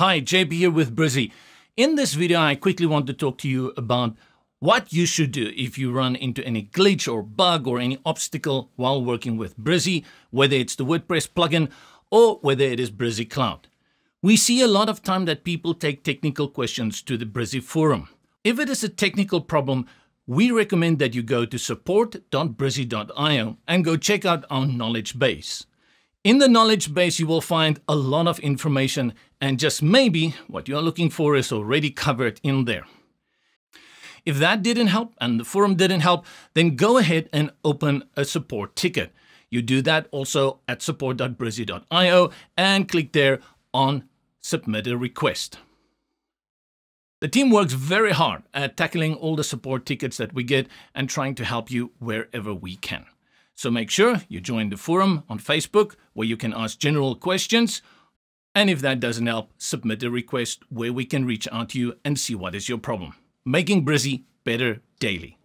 Hi, JB here with Brizy. In this video, I quickly want to talk to you about what you should do if you run into any glitch or bug or any obstacle while working with Brizy, whether it's the WordPress plugin or whether it is Brizy Cloud. We see a lot of time that people take technical questions to the Brizy forum. If it is a technical problem, we recommend that you go to support.brizy.io and go check out our knowledge base. In the knowledge base, you will find a lot of information, and just maybe what you are looking for is already covered in there. If that didn't help and the forum didn't help, then go ahead and open a support ticket. You do that also at support.brizy.io and click there on Submit a Request. The team works very hard at tackling all the support tickets that we get and trying to help you wherever we can. So make sure you join the forum on Facebook where you can ask general questions. And if that doesn't help, submit a request where we can reach out to you and see what is your problem. Making Brizy better daily.